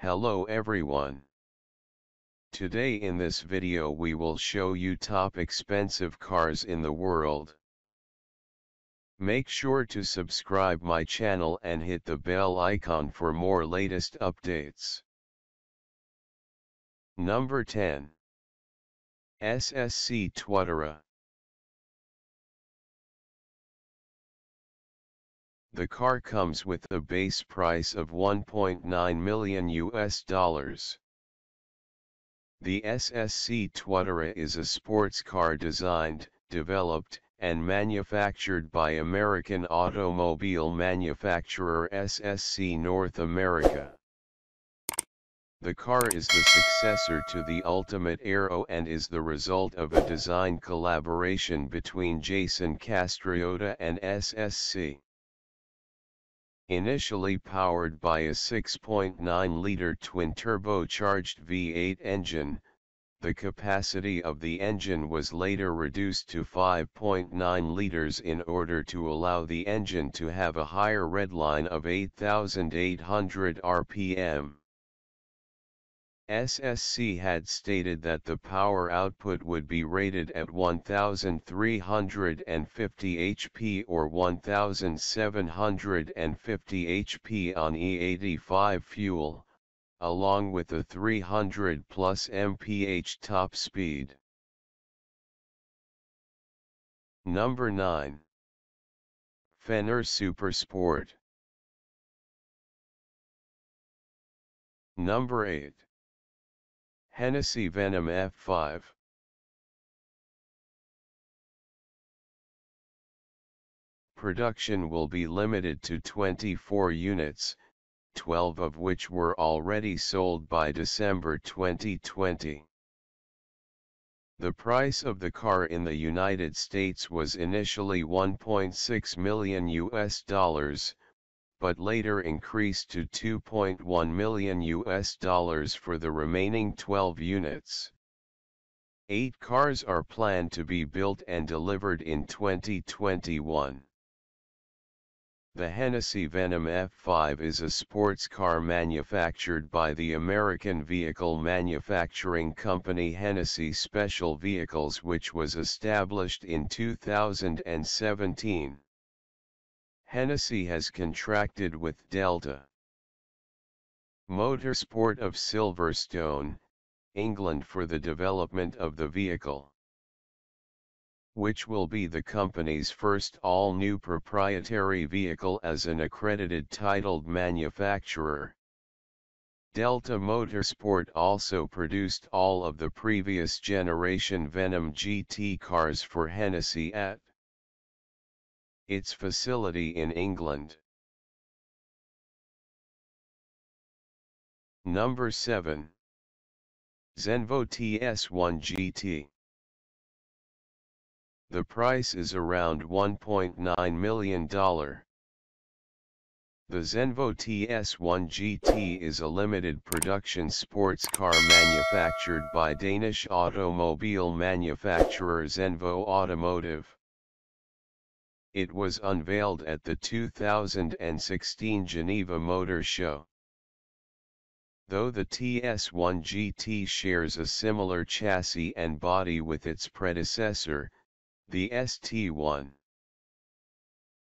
Hello everyone. Today in this video we will show you top expensive cars in the world. Make sure to subscribe my channel and hit the bell icon for more latest updates. Number 10. SSC Tuatara. The car comes with a base price of $1.9 million. The SSC Tuatara is a sports car designed, developed, and manufactured by American automobile manufacturer SSC North America. The car is the successor to the Ultimate Aero and is the result of a design collaboration between Jason Castriota and SSC. Initially powered by a 6.9-liter twin-turbocharged V8 engine, the capacity of the engine was later reduced to 5.9 liters in order to allow the engine to have a higher redline of 8,800 RPM. SSC had stated that the power output would be rated at 1,350 HP or 1,750 HP on E85 fuel, along with a 300 plus mph top speed. Number 9. Fenyr Supersport. Number 8. Hennessey Venom F5. Production will be limited to 24 units, 12 of which were already sold by December 2020. The price of the car in the United States was initially $1.6 million, but later increased to $2.1 million for the remaining 12 units. 8 cars are planned to be built and delivered in 2021. The Hennessey Venom F5 is a sports car manufactured by the American vehicle manufacturing company Hennessey Special Vehicles, which was established in 2017. Hennessey has contracted with Delta Motorsport of Silverstone, England for the development of the vehicle, which will be the company's first all-new proprietary vehicle as an accredited titled manufacturer. Delta Motorsport also produced all of the previous generation Venom GT cars for Hennessey at its facility in England. Number 7. Zenvo TS1 GT. The price is around $1.9 million. The Zenvo TS1 GT is a limited production sports car manufactured by Danish automobile manufacturer Zenvo Automotive. It was unveiled at the 2016 Geneva Motor Show. Though the TS1 GT shares a similar chassis and body with its predecessor, the ST1,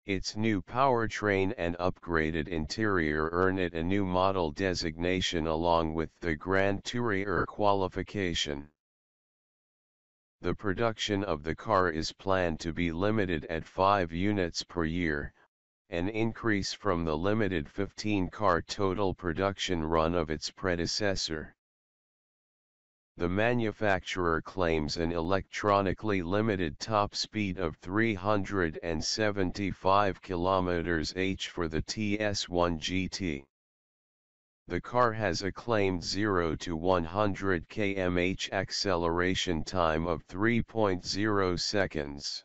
its new powertrain and upgraded interior earn it a new model designation along with the Gran Tourer qualification. The production of the car is planned to be limited at 5 units per year, an increase from the limited 15-car total production run of its predecessor. The manufacturer claims an electronically limited top speed of 375 km/h for the TS1 GT. The car has a claimed 0 to 100 km/h acceleration time of 3.0 seconds.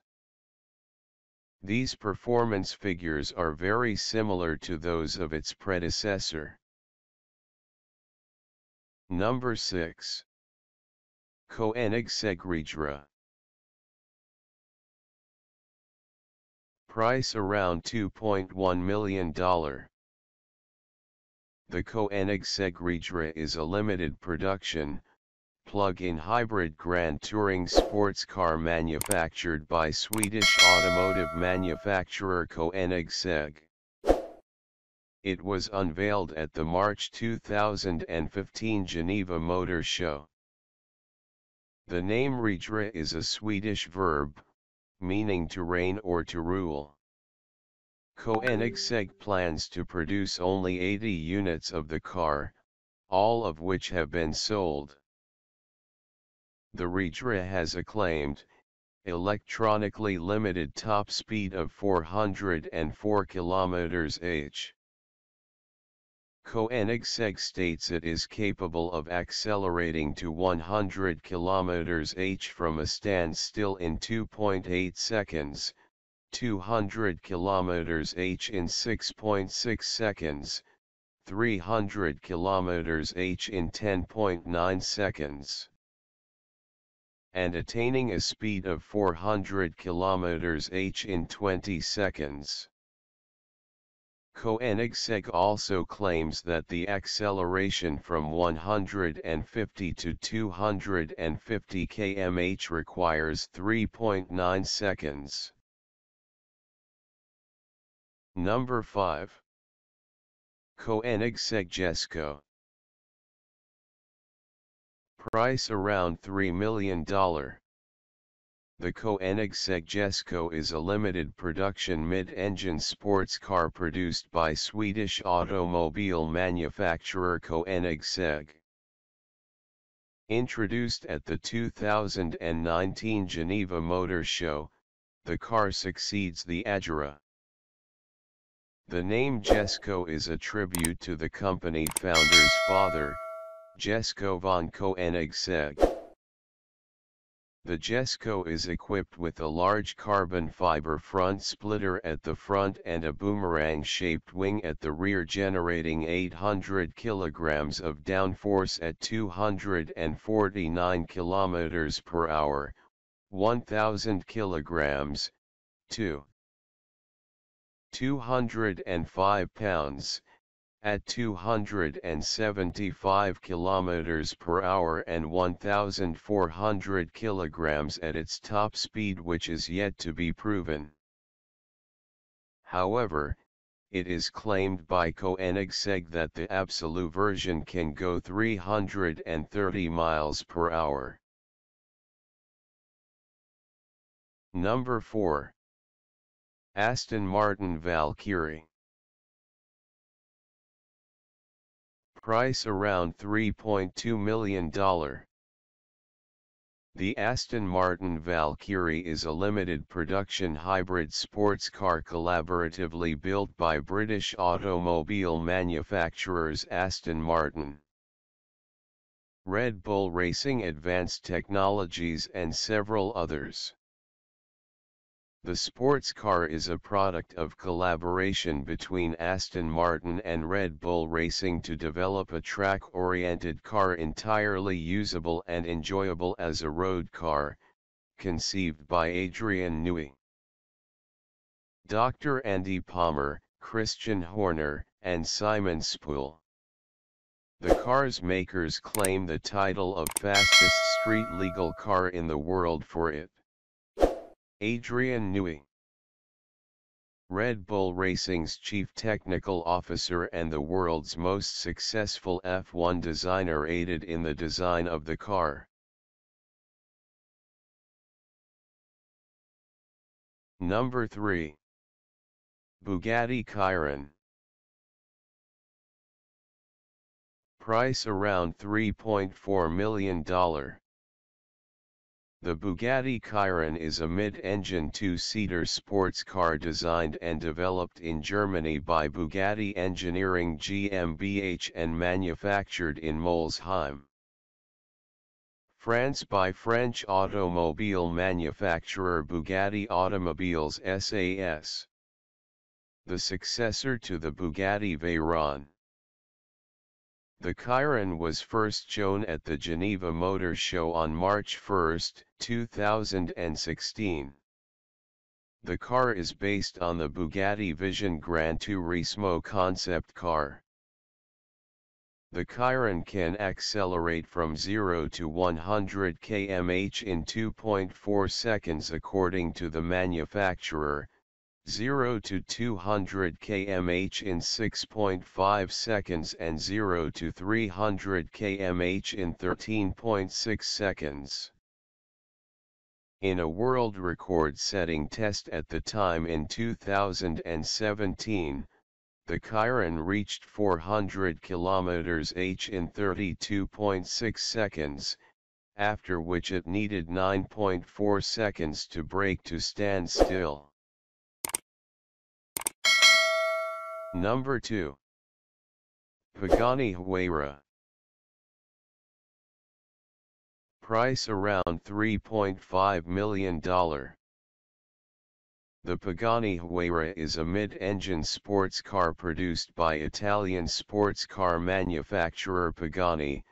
These performance figures are very similar to those of its predecessor. Number 6. Koenigsegg Jesko. Price around $2.1 million. The Koenigsegg Huayra is a limited production, plug-in hybrid grand touring sports car manufactured by Swedish automotive manufacturer Koenigsegg. It was unveiled at the March 2015 Geneva Motor Show. The name Huayra is a Swedish verb, meaning to reign or to rule. Koenigsegg plans to produce only 80 units of the car, all of which have been sold. The Huayra has a claimed, electronically limited top speed of 404 km/h. Koenigsegg states it is capable of accelerating to 100 km/h from a standstill in 2.8 seconds, 200 km/h in 6.6 seconds, 300 km/h in 10.9 seconds, and attaining a speed of 400 km/h in 20 seconds. Koenigsegg also claims that the acceleration from 150 to 250 km/h requires 3.9 seconds. Number 5. Koenigsegg Jesko. Price around $3 million. The Koenigsegg Jesko is a limited production mid-engine sports car produced by Swedish automobile manufacturer Koenigsegg. Introduced at the 2019 Geneva Motor Show, the car succeeds the Agera. The name Jesko is a tribute to the company founder's father, Jesko von Koenigsegg. The Jesko is equipped with a large carbon fiber front splitter at the front and a boomerang-shaped wing at the rear, generating 800 kg of downforce at 249 km/h, 1000 kg, 205 pounds, at 275 km/h and 1,400 kg at its top speed, which is yet to be proven. However, it is claimed by Koenigsegg that the Absolute version can go 330 mph. Number 4. Aston Martin Valkyrie. Price around $3.2 million. The Aston Martin Valkyrie is a limited production hybrid sports car collaboratively built by British automobile manufacturers Aston Martin, Red Bull Racing Advanced Technologies and several others. The sports car is a product of collaboration between Aston Martin and Red Bull Racing to develop a track-oriented car entirely usable and enjoyable as a road car, conceived by Adrian Newey. Dr. Andy Palmer, Christian Horner, and Simon Spool. The car's makers claim the title of fastest street legal car in the world for it. Adrian Newey, Red Bull Racing's chief technical officer and the world's most successful F1 designer, aided in the design of the car. Number 3. Bugatti Chiron. Price around $3.4 million. The Bugatti Chiron is a mid-engine two-seater sports car designed and developed in Germany by Bugatti Engineering GmbH and manufactured in Molsheim, France by French automobile manufacturer Bugatti Automobiles SAS, the successor to the Bugatti Veyron. The Chiron was first shown at the Geneva Motor Show on March 1, 2016. The car is based on the Bugatti Vision Gran Turismo concept car. The Chiron can accelerate from 0 to 100 km/h in 2.4 seconds according to the manufacturer, 0 to 200 km/h in 6.5 seconds and 0 to 300 km/h in 13.6 seconds. In a world record-setting test at the time in 2017, the Chiron reached 400 km/h in 32.6 seconds, after which it needed 9.4 seconds to brake to stand still. Number 2. Pagani Huayra. Price around $3.5 million. The Pagani Huayra is a mid-engine sports car produced by Italian sports car manufacturer Pagani,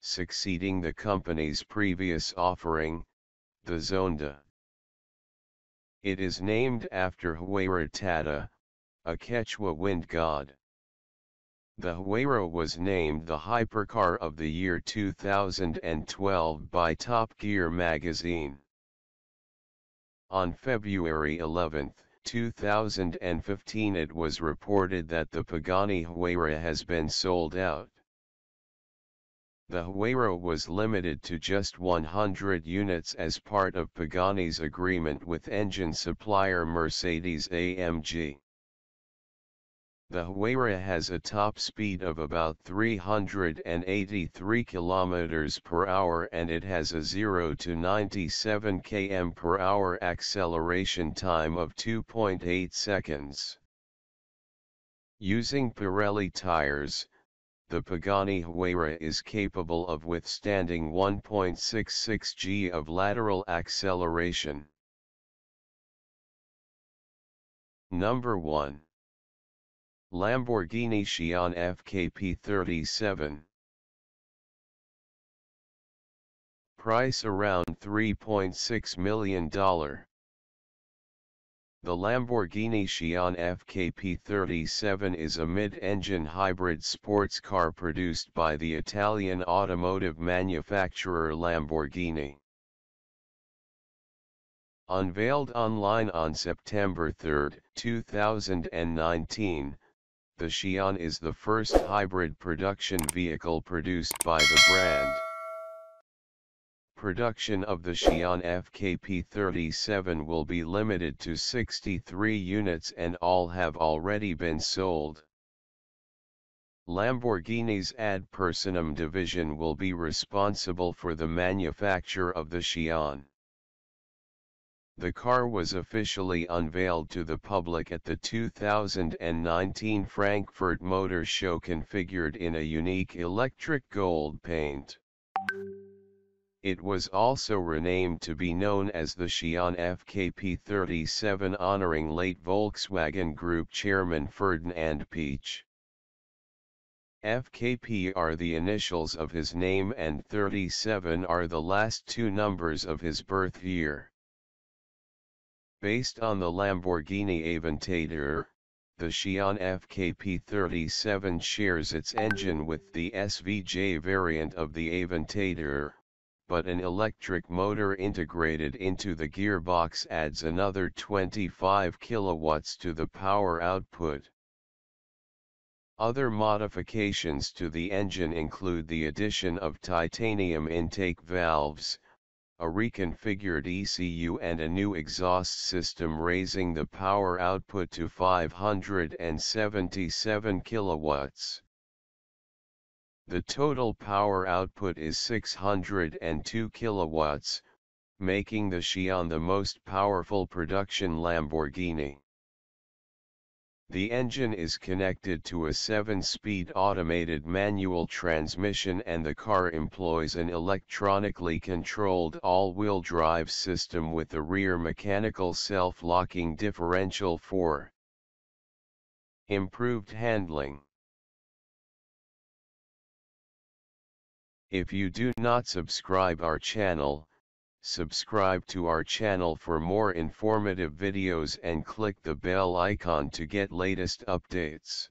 succeeding the company's previous offering, the Zonda. It is named after Huayra Tata, a Quechua wind god. The Huayra was named the Hypercar of the year 2012 by Top Gear magazine. On February 11, 2015 it was reported that the Pagani Huayra has been sold out. The Huayra was limited to just 100 units as part of Pagani's agreement with engine supplier Mercedes AMG. The Huayra has a top speed of about 383 km/h and it has a 0 to 97 km/h acceleration time of 2.8 seconds. Using Pirelli tires, the Pagani Huayra is capable of withstanding 1.66 g of lateral acceleration. Number 1. Lamborghini Sián FKP 37. Price around $3.6 million. The Lamborghini Sián FKP 37 is a mid-engine hybrid sports car produced by the Italian automotive manufacturer Lamborghini. Unveiled online on September 3, 2019, the Sián is the first hybrid production vehicle produced by the brand. Production of the Sián FKP 37 will be limited to 63 units and all have already been sold. Lamborghini's ad personam division will be responsible for the manufacture of the Sián. The car was officially unveiled to the public at the 2019 Frankfurt Motor Show, configured in a unique electric gold paint. It was also renamed to be known as the Sián FKP 37, honoring late Volkswagen Group chairman Ferdinand Piëch. FKP are the initials of his name and 37 are the last two numbers of his birth year. Based on the Lamborghini Aventador, the Sián FKP 37 shares its engine with the SVJ variant of the Aventador, but an electric motor integrated into the gearbox adds another 25 kilowatts to the power output. Other modifications to the engine include the addition of titanium intake valves, a reconfigured ECU and a new exhaust system, raising the power output to 577 kilowatts. The total power output is 602 kilowatts, making the Sián the most powerful production Lamborghini. The engine is connected to a 7-speed automated manual transmission and the car employs an electronically controlled all-wheel drive system with a rear mechanical self-locking differential for improved handling. If you do not subscribe our channel, subscribe to our channel for more informative videos and click the bell icon to get latest updates.